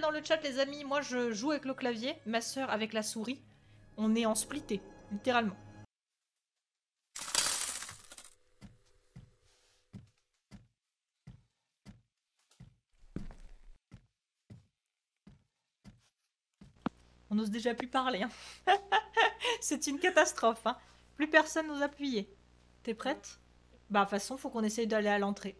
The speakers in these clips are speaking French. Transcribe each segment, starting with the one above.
rappelle dans le chat, les amis, moi je joue avec le clavier, ma sœur avec la souris. On est en splitté, littéralement. On n'ose déjà plus parler. Hein. C'est une catastrophe. Hein. Plus personne n'ose appuyer. T'es prête? Bah, de toute façon, faut qu'on essaye d'aller à l'entrée.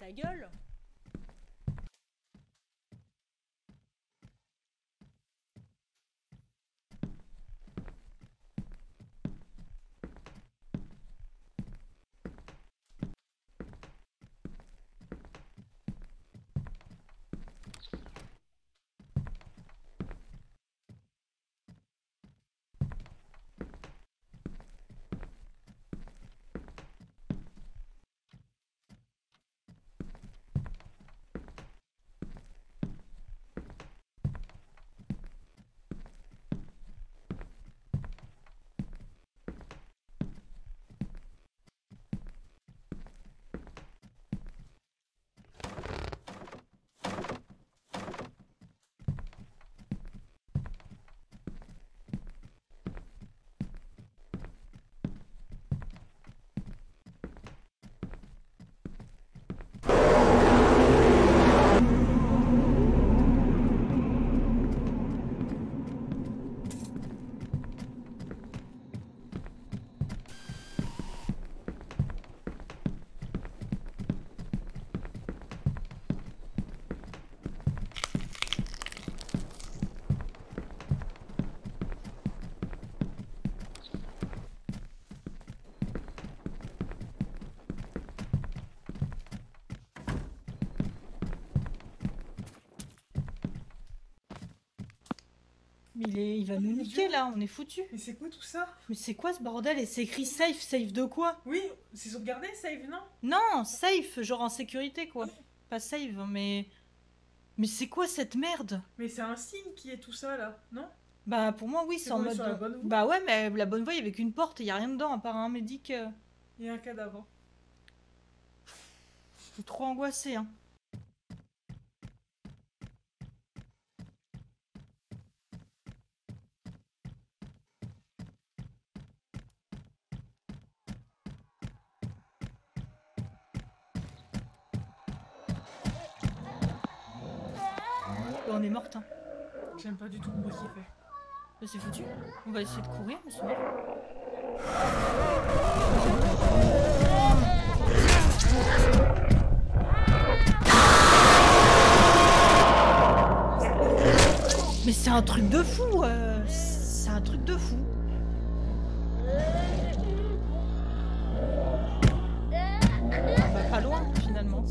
Ta gueule. Il va nous niquer là, on est foutus. Mais c'est quoi tout ça? Mais c'est quoi ce bordel? Et c'est écrit safe, safe de quoi? Oui, c'est sauvegardé, safe, non? Non, safe, genre en sécurité quoi. Oui. Pas safe, mais... Mais c'est quoi cette merde? Mais c'est un signe qui est tout ça là, non? Bah pour moi oui, c'est en mode... Bah ouais, mais la bonne voie, il n'y avait qu'une porte et il n'y a rien dedans à part un médic... Et un cadavre. Je suis trop angoissée, hein. On est morte, hein. J'aime pas du tout le bruit qu'il fait. Bah, c'est foutu. On va essayer de courir, mais c'est bon. Mais c'est un truc de fou, c'est un truc de fou. On va pas loin finalement.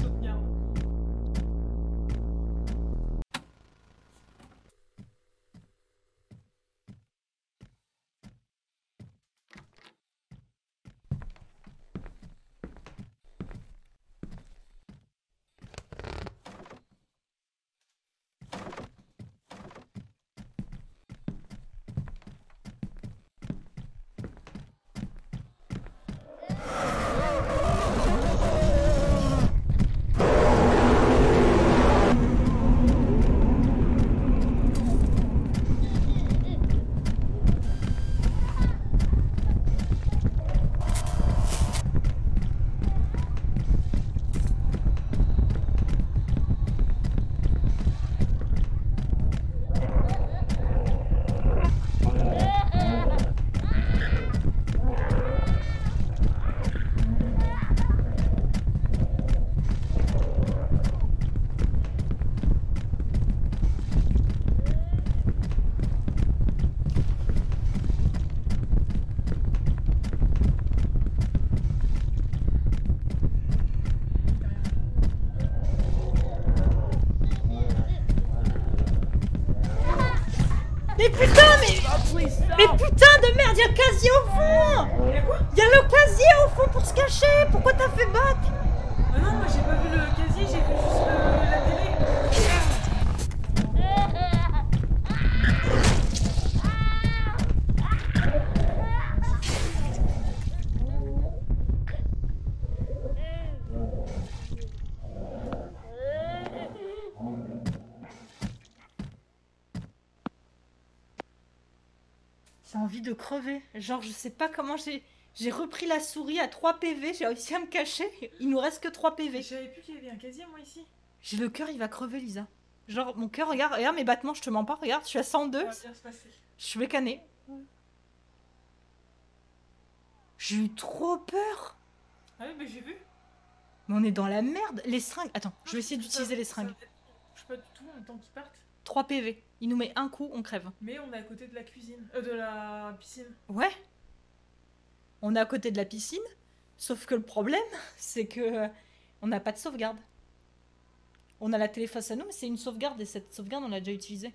Mais putain de merde, y'a le casier au fond! Y'a quoi? Y'a le casier au fond pour se cacher! Pourquoi t'as fait bac? Ah non, moi j'ai pas vu le casier, j'ai vu juste la de crever. Genre, je sais pas comment j'ai repris la souris à 3 PV, j'ai réussi à me cacher, il nous reste que 3 PV. Je savais plus qu'il y avait un casier, moi, ici. J'ai le cœur, il va crever, Lisa. Genre, mon cœur, regarde mes battements, je te mens pas, regarde, je suis à 102. Ça va bien se passer. Je suis mécanée. Ouais. J'ai eu trop peur. Ah oui, mais j'ai vu. Mais on est dans la merde. Les seringues... Attends, non, je vais essayer d'utiliser les seringues. Je sais pas du tout, le temps qu'ils partent. 3 PV. Il nous met un coup, on crève. Mais on est à côté de la cuisine. De la piscine. Ouais. On est à côté de la piscine. Sauf que le problème, c'est que on n'a pas de sauvegarde. On a la télé face à nous, mais c'est une sauvegarde. Et cette sauvegarde, on l'a déjà utilisée.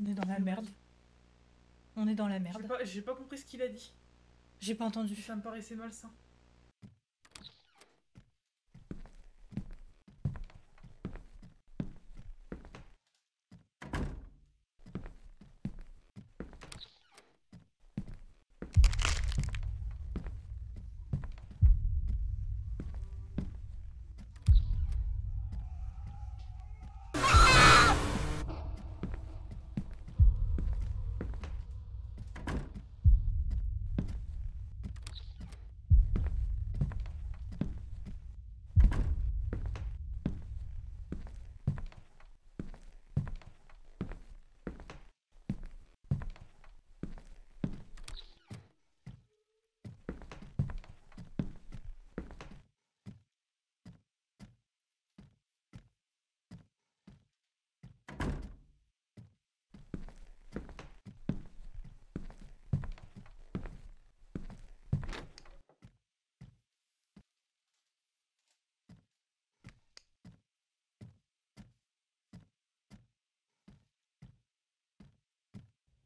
On est dans la merde. On est dans la merde. J'ai pas compris ce qu'il a dit. J'ai pas entendu. Ça me paraissait malsain.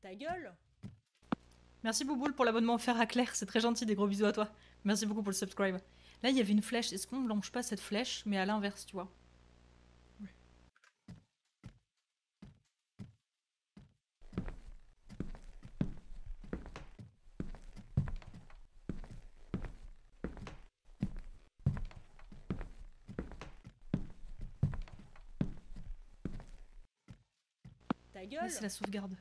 Ta gueule. Merci Bouboule pour l'abonnement offert à Claire, c'est très gentil, des gros bisous à toi. Merci beaucoup pour le subscribe. Là, il y avait une flèche, est-ce qu'on ne blanche pas cette flèche, mais à l'inverse, tu vois. Oui. Ta gueule. C'est la sauvegarde.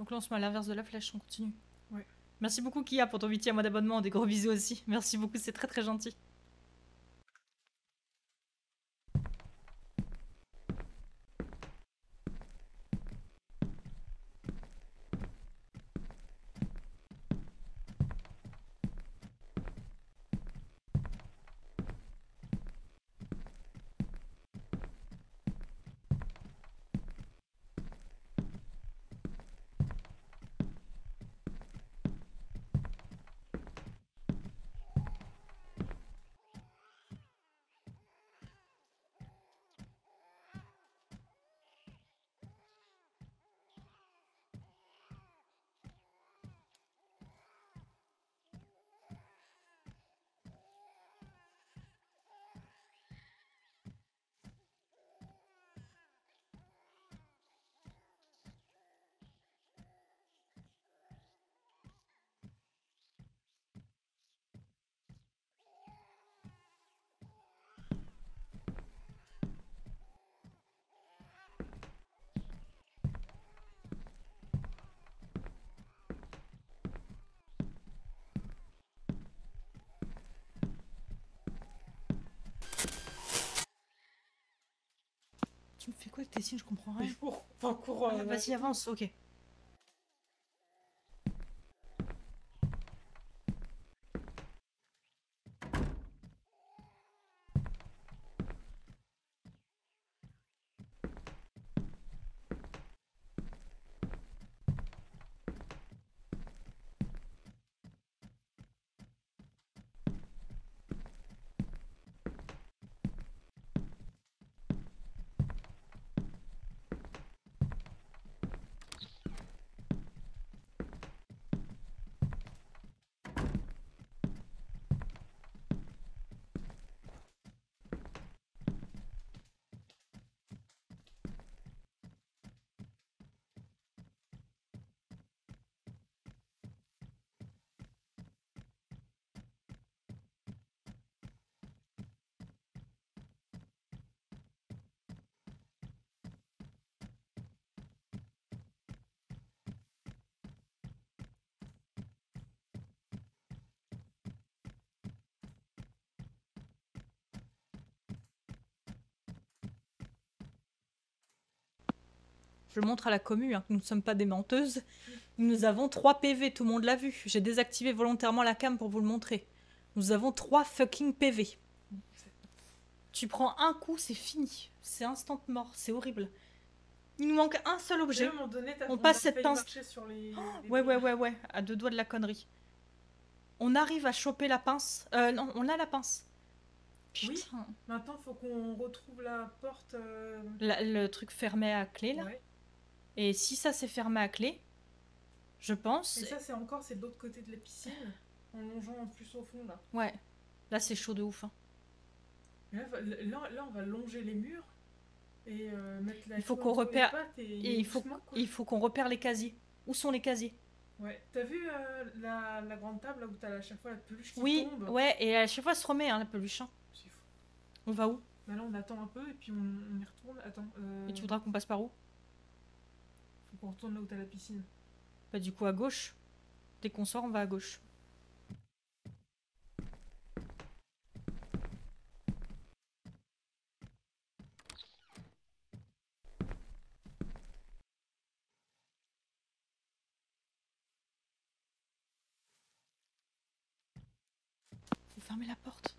Donc là, on se met à l'inverse de la flèche, on continue. Ouais. Merci beaucoup, Kia, pour ton 8e mois d'abonnement. Des gros bisous aussi. Merci beaucoup, c'est très très gentil. Tu me fais quoi avec tes signes, je comprends rien. Enfin, cours. Vas-y, avance, ok. Je le montre à la commu, hein, nous ne sommes pas des menteuses. Nous avons 3 PV, tout le monde l'a vu. J'ai désactivé volontairement la cam pour vous le montrer. Nous avons 3 fucking PV. Tu prends un coup, c'est fini. C'est instant mort, c'est horrible. Il nous manque un seul objet. Donné, on passe cette pince. Sur les... Oh, ouais, à 2 doigts de la connerie. On arrive à choper la pince. Non, on a la pince. Putain. Oui, maintenant, faut qu'on retrouve la porte... Le truc fermé à clé, là. Ouais. Et si ça s'est fermé à clé, je pense... Et ça, c'est encore, c'est de l'autre côté de la piscine, en longeant en plus au fond, là. Ouais. Là, c'est chaud de ouf. Hein. Là, on va longer les murs et mettre la... Il faut qu'on repère... Et il faut qu'on repère les casiers. Où sont les casiers? Ouais. T'as vu la grande table, là, où t'as à chaque fois la peluche qui tombe? Ouais, et à chaque fois, elle se remet, hein, la peluche. Hein. C'est fou. On va où? Bah là, on attend un peu et puis on y retourne. Attends. Et tu voudras qu'on passe par où? Faut qu'on retourne là où t'as la piscine. Bah du coup à gauche. Dès qu'on sort, on va à gauche. Faut fermer la porte.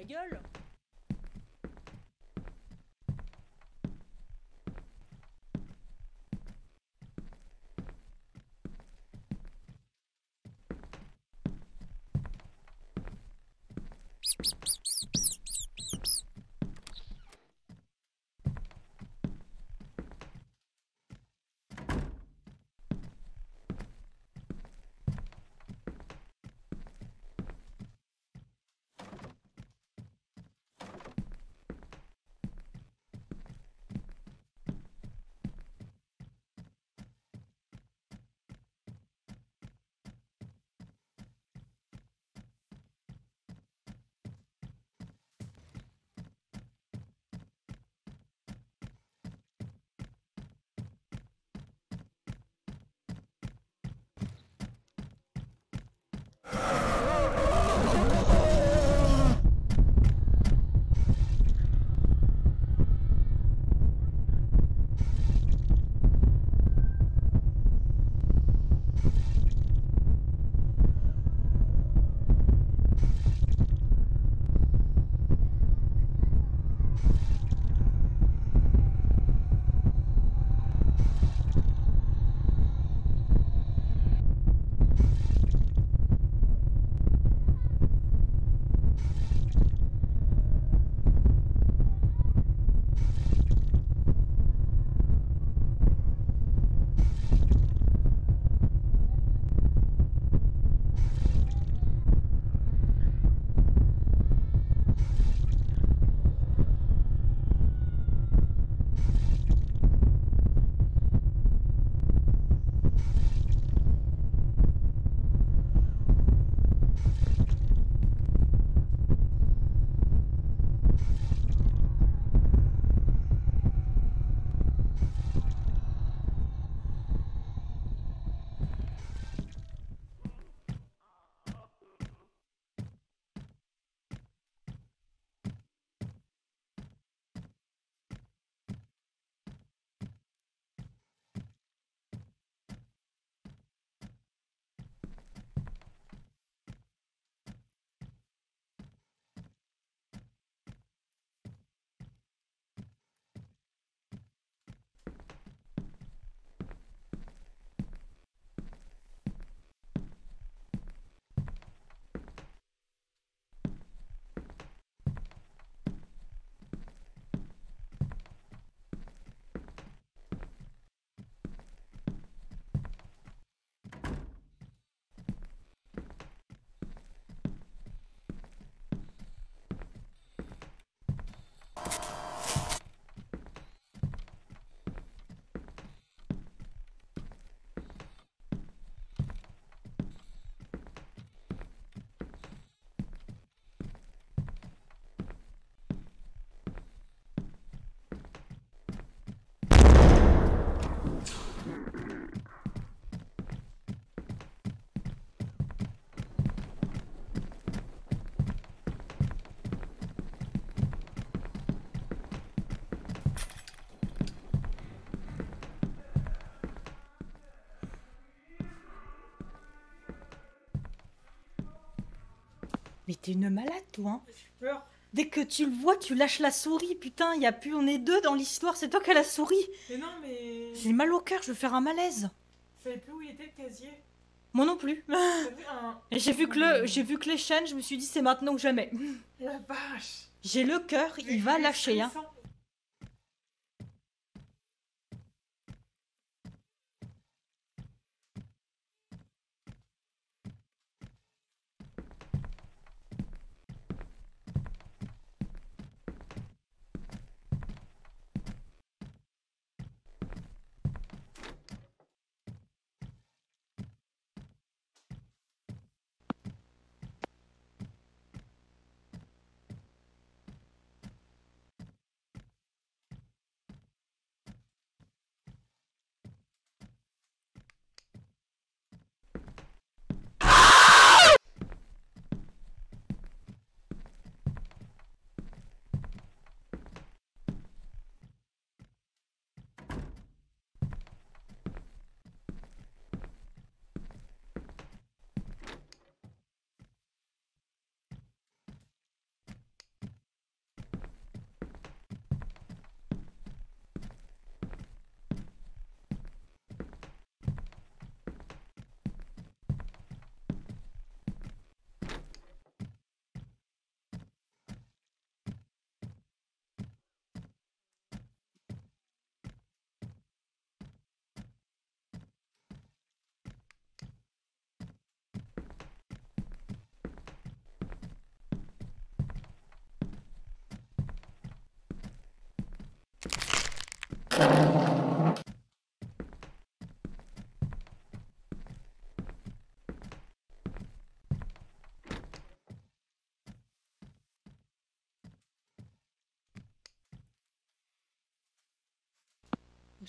ta gueule. Mais t'es une malade, toi, hein. J'ai peur. Dès que tu le vois, tu lâches la souris, putain, y a plus, on est deux dans l'histoire, c'est toi qui as la souris. Mais non, mais... J'ai mal au cœur, je veux faire un malaise. Je savais plus où il était, le casier. Moi non plus. J'ai vu que les chaînes, je me suis dit, c'est maintenant ou jamais. La vache. J'ai le cœur, il va lâcher, hein.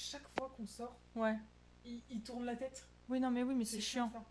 Chaque fois qu'on sort, ouais. Il tourne la tête. Oui, non, mais oui, mais c'est chiant. Ça.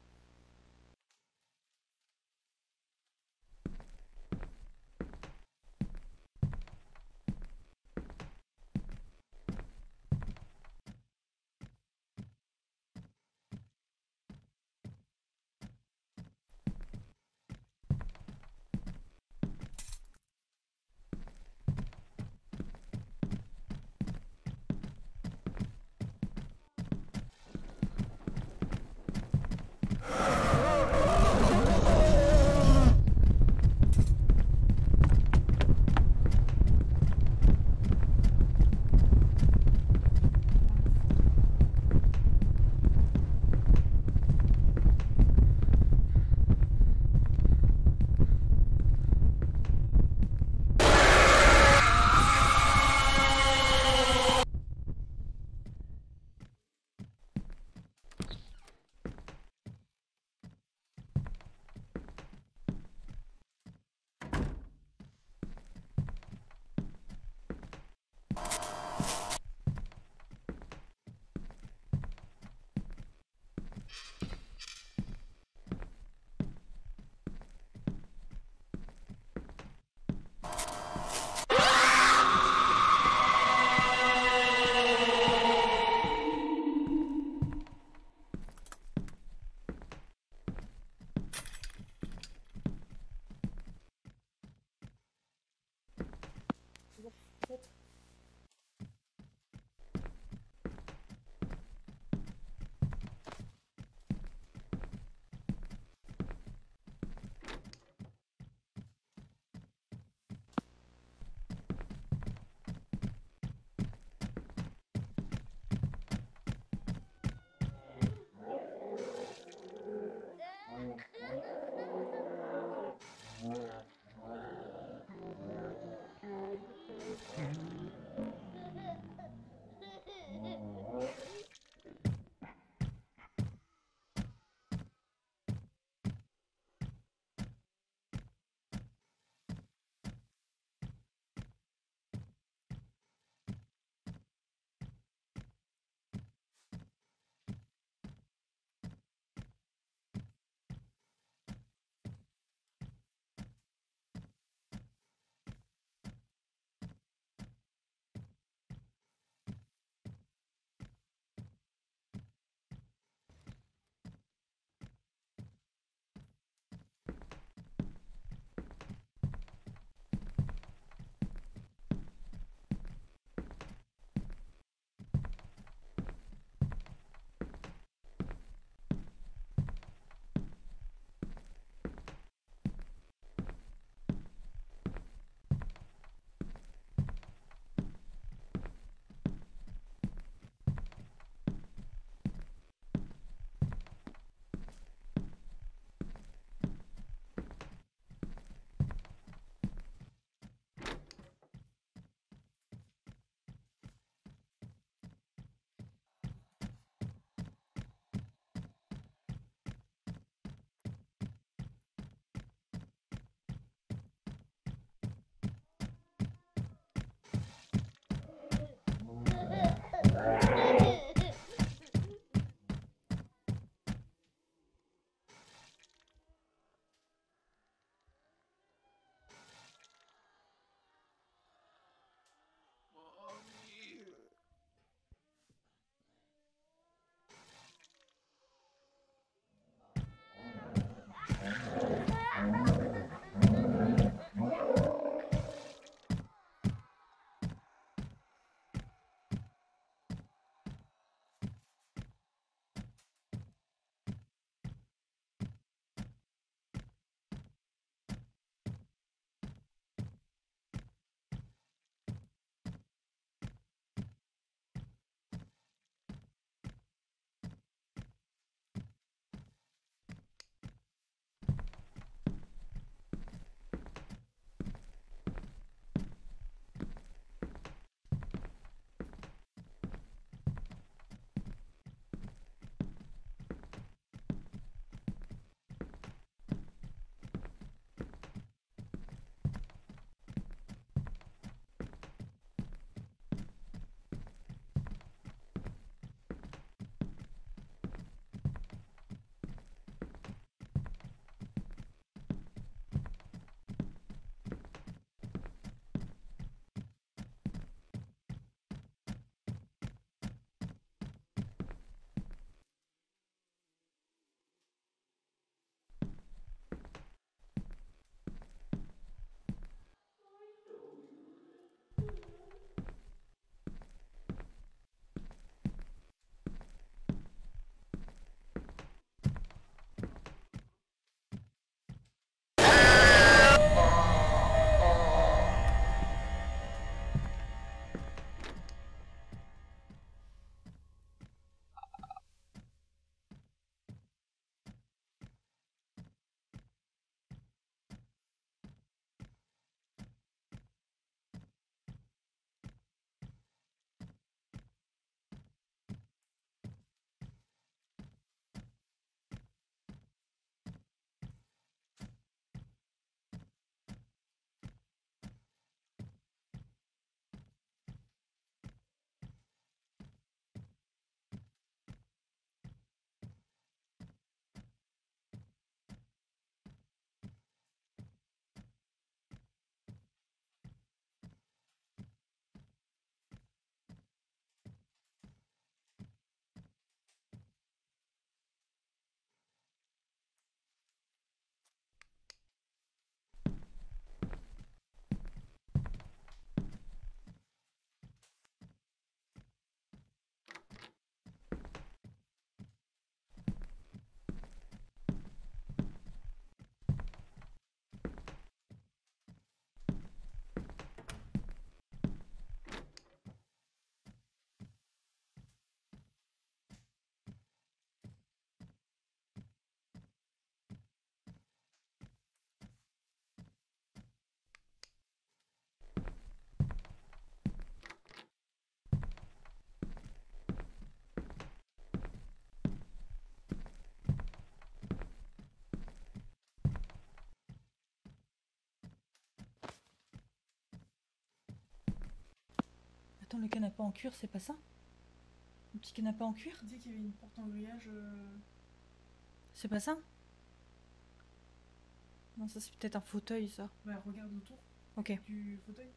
Attends, le canapé en cuir, c'est pas ça? Un petit canapé en cuir? Il dit qu'il y avait une porte en grillage. C'est pas ça? Non, ça c'est peut-être un fauteuil, ça. Ouais, regarde autour. Ok. Du fauteuil.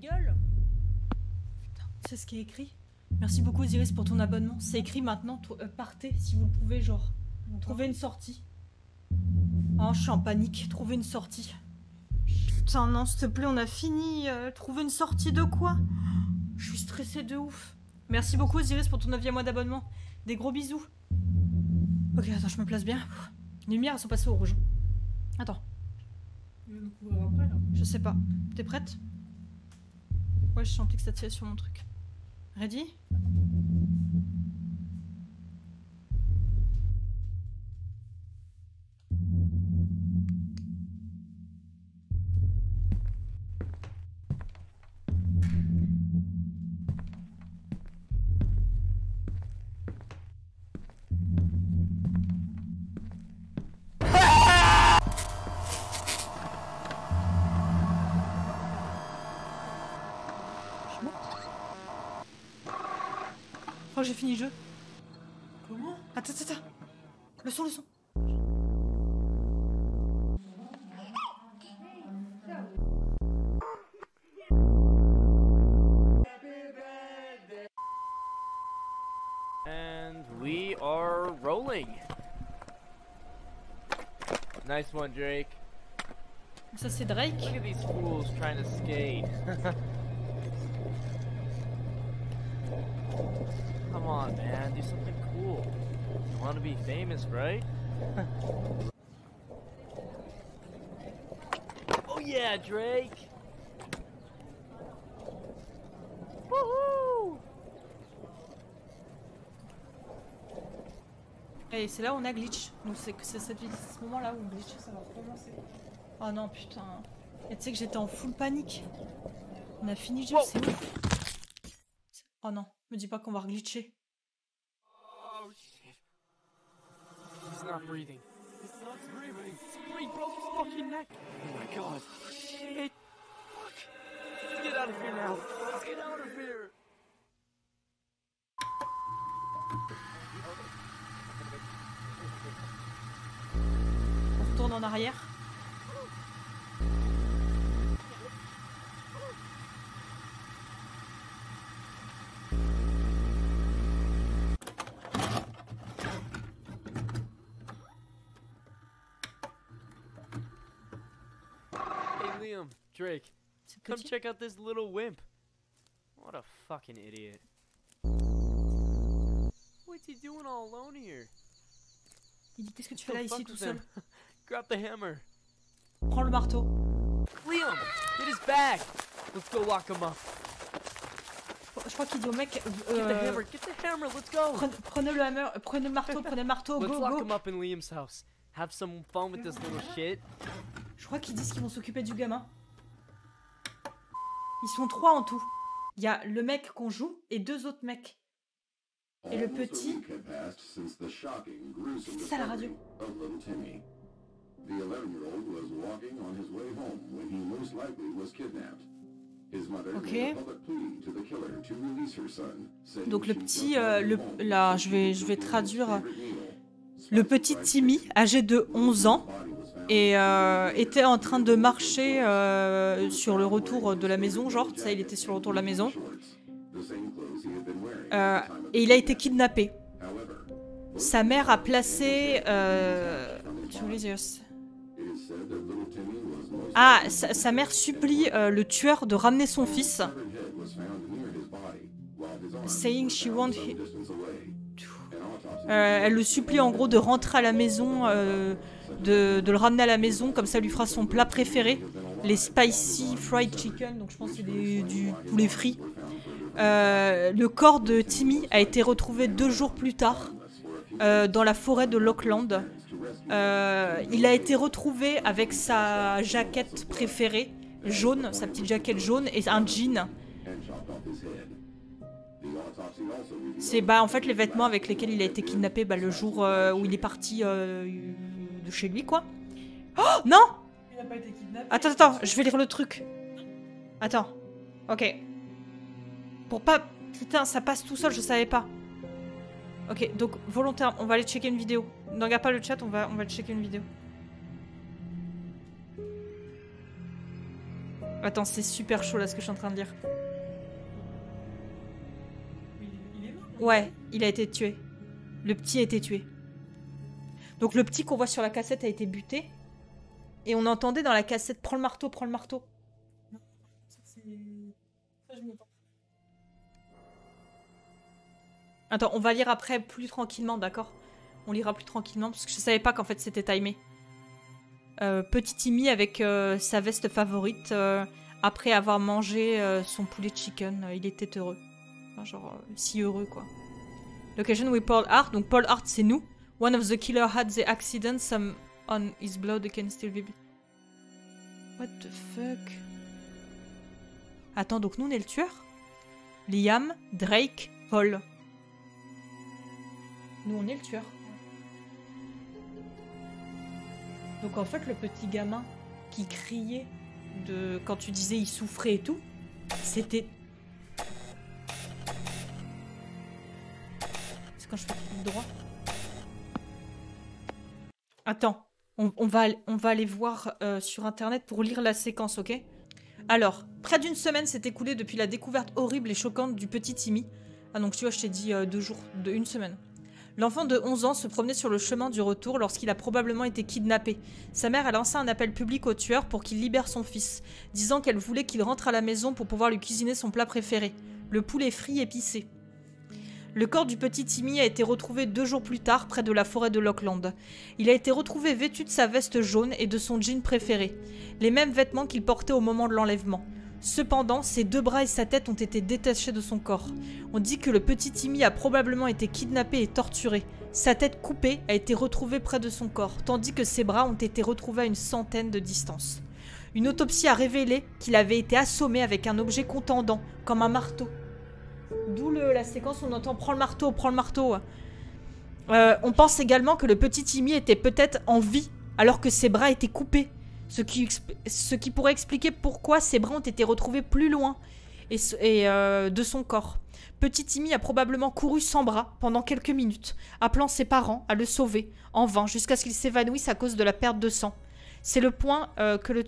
Gueule. Putain, c'est ce qui est écrit. Merci beaucoup Osiris pour ton abonnement. C'est écrit maintenant, partez si vous le pouvez, genre. Trouvez une sortie. Oh, je suis en panique. Trouvez une sortie. Putain, non, s'il te plaît, on a fini. Trouver une sortie de quoi? Je suis stressée de ouf. Merci beaucoup Osiris pour ton 9e mois d'abonnement. Des gros bisous. Ok, attends, je me place bien. Les lumières, elles sont passées au rouge. Attends. Je sais pas. T'es prête? Ouais, je sentais que ça tirait sur mon truc. Ready? Oh, j'ai fini le jeu. Comment? Attends, attends, attends. Le son, le son. And we are rolling. Nice one, Drake. Ça, c'est Drake. Look at these fools trying to skate. Come on, man, do something cool. You want to be famous, right? Oh yeah, Drake! Woohoo! Et c'est là où on a glitch. Donc c'est ce moment-là où on glitch. Ça va recommencer. Oh non, putain. Et tu sais que j'étais en full panique. On a fini le jeu, c'est ouf. Oh non. Me dis pas qu'on va glitcher. Oh shit. He's not breathing. He's not breathing. He broke his fucking neck. Oh my god. Shit. Fuck. Get out of here now. retourne en arrière. Hey Liam, Drake, come check out this little wimp. What a fucking idiot. What's he doing all alone here? Il dit qu'est-ce que tu fais là ici tout seul? Grab the hammer. Prends le marteau. Liam, get his bag. Let's go lock him up. Je crois qu'il dit au mec get the hammer, let's go. Prenez le hammer, prenez le marteau, prenez le marteau, go go. Let's lock him up in Liam's house. Have some fun with this little shit. Je crois qu'ils disent qu'ils vont s'occuper du gamin. Ils sont trois en tout. Il y a le mec qu'on joue et deux autres mecs. Et le petit. C'est ça la radio. Ok. Donc le petit, là, je vais traduire. Le petit Timmy, âgé de 11 ans, et était en train de marcher sur le retour de la maison, genre, ça, il était sur le retour de la maison. Et il a été kidnappé. Sa mère a placé... sa mère supplie le tueur de ramener son fils. Saying she wants... elle le supplie en gros de rentrer à la maison, de le ramener à la maison, comme ça lui fera son plat préféré. Les spicy fried chicken, donc je pense que c'est du poulet frit. Le corps de Timmy a été retrouvé 2 jours plus tard dans la forêt de Lockland. Il a été retrouvé avec sa jaquette préférée, jaune, sa petite jaquette jaune et un jean. C'est en fait les vêtements avec lesquels il a été kidnappé le jour où il est parti de chez lui, quoi. Oh non! Il a pas été kidnappé. Attends, je vais lire le truc. Attends. Ok. Pour pas... Putain, ça passe tout seul, je savais pas. Ok, donc volontaire, on va aller checker une vidéo. Ne regarde pas le chat, on va checker une vidéo. Attends, c'est super chaud là ce que je suis en train de lire. Ouais, il a été tué. Le petit a été tué. Donc le petit qu'on voit sur la cassette a été buté. Et on entendait dans la cassette, prends le marteau, prends le marteau. Ça c'est... Ça je me pense. Attends, on va lire après plus tranquillement, d'accord? On lira plus tranquillement, parce que je savais pas qu'en fait c'était timé. Petit Timmy avec sa veste favorite, après avoir mangé son poulet chicken, il était heureux. Enfin, genre, si heureux, quoi. Location with Paul Art, donc Paul Art c'est nous. One of the killer had the accident, some on his blood can still be... What the fuck? Attends, donc nous on est le tueur? Liam, Drake, Paul... Nous, on est le tueur. Donc, en fait, le petit gamin qui criait de... quand tu disais il souffrait et tout, c'était... C'est quand je fais clic droit. Attends, on va aller voir sur Internet pour lire la séquence, ok? Alors, près d'une semaine s'est écoulée depuis la découverte horrible et choquante du petit Timmy. Ah, donc tu vois, je t'ai dit 2 jours, une semaine. L'enfant de 11 ans se promenait sur le chemin du retour lorsqu'il a probablement été kidnappé. Sa mère a lancé un appel public au tueur pour qu'il libère son fils, disant qu'elle voulait qu'il rentre à la maison pour pouvoir lui cuisiner son plat préféré, le poulet frit épicé. Le corps du petit Timmy a été retrouvé 2 jours plus tard près de la forêt de Lockland. Il a été retrouvé vêtu de sa veste jaune et de son jean préféré, les mêmes vêtements qu'il portait au moment de l'enlèvement. Cependant, ses 2 bras et sa tête ont été détachés de son corps. On dit que le petit Timmy a probablement été kidnappé et torturé. Sa tête coupée a été retrouvée près de son corps, tandis que ses bras ont été retrouvés à une centaine de distance. Une autopsie a révélé qu'il avait été assommé avec un objet contendant, comme un marteau. D'où la séquence où on entend « prends le marteau, prends le marteau ». On pense également que le petit Timmy était peut-être en vie, alors que ses bras étaient coupés. Ce qui pourrait expliquer pourquoi ses bras ont été retrouvés plus loin de son corps. Petit Timmy a probablement couru sans bras pendant quelques minutes, appelant ses parents à le sauver, en vain, jusqu'à ce qu'il s'évanouisse à cause de la perte de sang. C'est le point que les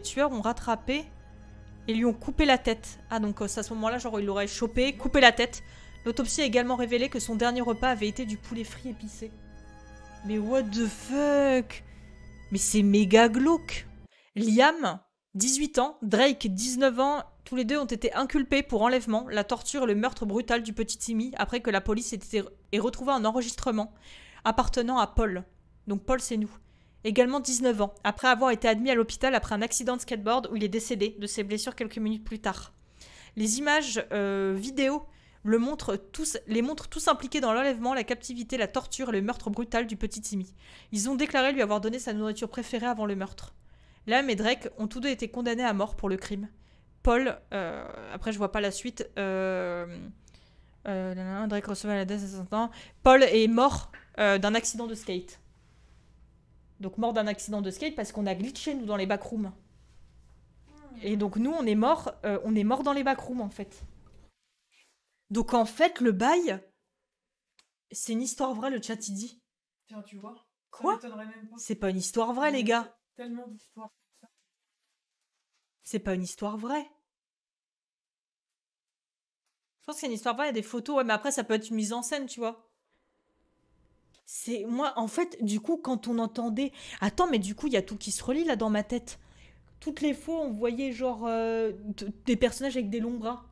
tueurs ont rattrapé et lui ont coupé la tête. Ah, donc à ce moment-là, genre, il l'aurait chopé, coupé la tête. L'autopsie a également révélé que son dernier repas avait été du poulet frit épicé. Mais what the fuck? Mais c'est méga glauque. Liam, 18 ans, Drake, 19 ans, tous les deux ont été inculpés pour enlèvement, la torture et le meurtre brutal du petit Timmy après que la police ait retrouvé un enregistrement appartenant à Paul. Donc Paul, c'est nous. Également 19 ans, après avoir été admis à l'hôpital après un accident de skateboard où il est décédé de ses blessures quelques minutes plus tard. Les images vidéo les montrent tous impliqués dans l'enlèvement, la captivité, la torture et le meurtre brutal du petit Timmy. Ils ont déclaré lui avoir donné sa nourriture préférée avant le meurtre. Liam et Drake ont tous deux été condamnés à mort pour le crime. Paul, après je vois pas la suite, Drake recevait la déesse à 60 ans. Paul est mort d'un accident de skate. Donc mort d'un accident de skate parce qu'on a glitché nous dans les backrooms. Et donc nous on est mort dans les backrooms en fait. Donc en fait, le bail, c'est une histoire vraie, le chat il dit. Tiens, tu vois. Quoi? C'est pas une histoire vraie, les gars. Tellement d'histoires. C'est pas une histoire vraie. Je pense que c'est une histoire vraie, il y a des photos, ouais, mais après ça peut être une mise en scène, tu vois. C'est moi, en fait, du coup, quand on entendait... Attends, mais du coup, il y a tout qui se relie là dans ma tête. Toutes les fois, on voyait genre des personnages avec des longs bras.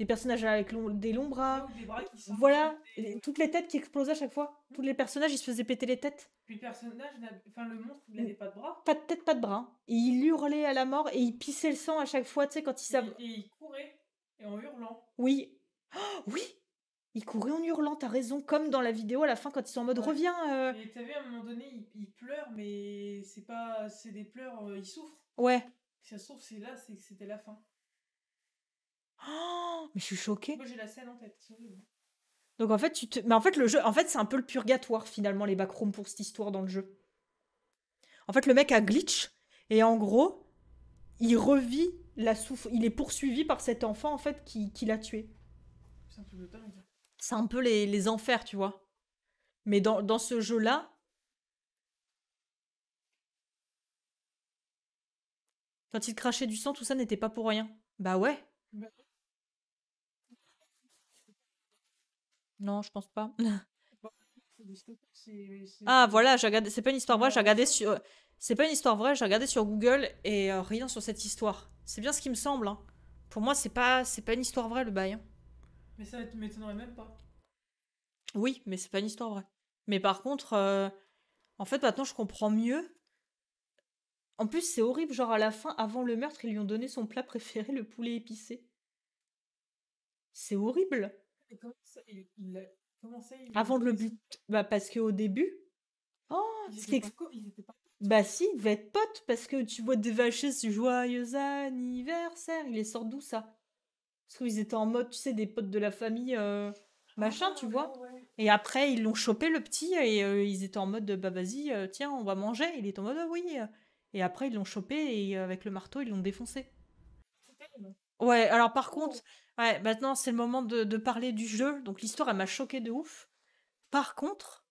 Des personnages avec des longs bras. Des bras qui sont voilà, toutes les têtes qui explosaient à chaque fois. Tous les personnages, ils se faisaient péter les têtes. Puis le personnage, enfin le monstre, il n'avait pas de bras. Pas de tête, pas de bras. Et il hurlait à la mort et il pissait le sang à chaque fois, tu sais, quand il savait. Et il courait, et en hurlant. Oui. Oh, oui. Il courait en hurlant, t'as raison. Comme dans la vidéo à la fin, quand ils sont en mode ouais. Reviens. Et t'as vu, à un moment donné, il pleure, mais c'est pas. C'est des pleurs, il souffre. Ouais. Si ça souffre, c'est là, c'est que c'était la fin. Oh, mais je suis choquée. Moi j'ai la scène en tête. Donc en fait tu te mais en fait le jeu en fait c'est un peu le purgatoire finalement les backrooms pour cette histoire dans le jeu. En fait le mec a glitch et en gros, il revit la souffrance, il est poursuivi par cet enfant en fait qui l'a tué. C'est un peu le dingue. C'est un peu les enfers, tu vois. Mais dans ce jeu-là quand il crachait du sang, tout ça n'était pas pour rien. Bah ouais. Bah... Non, je pense pas. Ah voilà, j'ai regardé. C'est pas une histoire vraie. J'ai regardé sur. C'est pas une histoire vraie. J'ai regardé sur Google et rien sur cette histoire. C'est bien ce qui me semble. Hein. Pour moi, c'est pas une histoire vraie le bail. Hein. Mais ça m'étonnerait même pas. Oui, mais c'est pas une histoire vraie. Mais par contre, en fait, maintenant, je comprends mieux. En plus, c'est horrible. Genre à la fin, avant le meurtre, ils lui ont donné son plat préféré, le poulet épicé. C'est horrible. Et comment ça, il avant de le but, bah parce qu'au début, oh, ils étaient pas... bah si, ils devaient être potes parce que tu vois des vaches joyeux anniversaire, il les sort d'où ça? Parce qu'ils étaient en mode, tu sais, des potes de la famille, machin, ah, tu vois. Ouais. Et après, ils l'ont chopé le petit et ils étaient en mode, bah vas-y, tiens, on va manger. Il est en mode, oh, oui. Et après, ils l'ont chopé et avec le marteau, ils l'ont défoncé. Ouais, alors par contre, ouais, maintenant, c'est le moment de parler du jeu. Donc, l'histoire, elle m'a choquée de ouf. Par contre,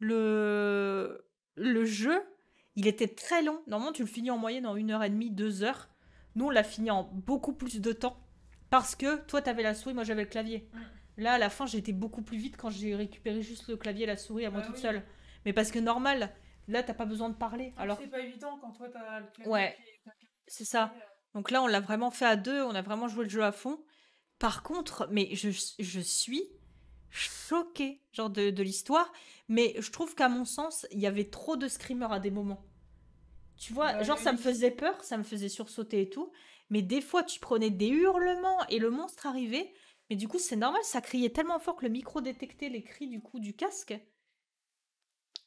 le jeu, il était très long. Normalement, tu le finis en moyenne en 1h30, 2h. Nous, on l'a fini en beaucoup plus de temps. Parce que toi, t'avais la souris, moi, j'avais le clavier. Là, à la fin, j'étais beaucoup plus vite quand j'ai récupéré juste le clavier et la souris à moi toute seule. Mais parce que normal... Là, t'as pas besoin de parler. Alors c'est pas évident quand toi t'as le clavier. Ouais, c'est ça. Donc là, on l'a vraiment fait à deux. On a vraiment joué le jeu à fond. Par contre, mais je suis choquée genre de l'histoire. Mais je trouve qu'à mon sens, il y avait trop de screamers à des moments. Tu vois, genre ça me faisait peur, ça me faisait sursauter et tout. Mais des fois, tu prenais des hurlements et le monstre arrivait. Mais du coup, c'est normal, ça criait tellement fort que le micro détectait les cris du coup du casque.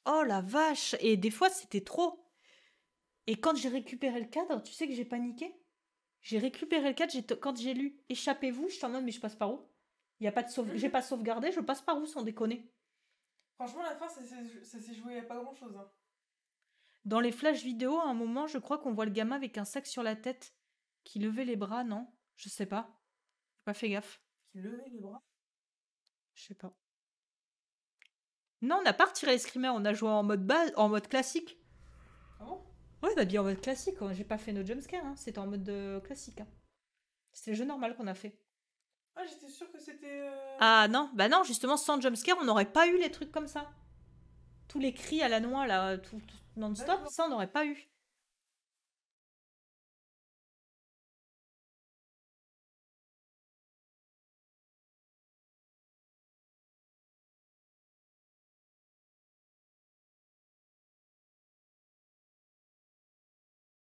Oh la vache! Et des fois, c'était trop. Et quand j'ai récupéré le cadre, tu sais que j'ai paniqué? J'ai récupéré le cadre, quand j'ai lu « Échappez-vous », je suis en mode « Mais je passe par où ?» Il y a pas de j'ai pas sauvegardé, je passe par où sans déconner? Franchement, à la fin, ça s'est joué à pas grand-chose. Hein. Dans les flashs vidéo, à un moment, je crois qu'on voit le gamin avec un sac sur la tête Qui levait les bras, non? Je sais pas. J'ai pas fait gaffe. Qui levait les bras? Je sais pas. Non, on n'a pas retiré les screamers, on a joué en mode base, en mode classique. Ah bon? Ouais, on a dit en mode classique, j'ai pas fait nos jumpscares, hein. C'était en mode classique. Hein. C'était le jeu normal qu'on a fait. Ah, j'étais sûre que c'était... Ah non, bah non, justement, sans jumpscare, on n'aurait pas eu les trucs comme ça. Tous les cris à la noix, là, tout non-stop, ça, on n'aurait pas eu.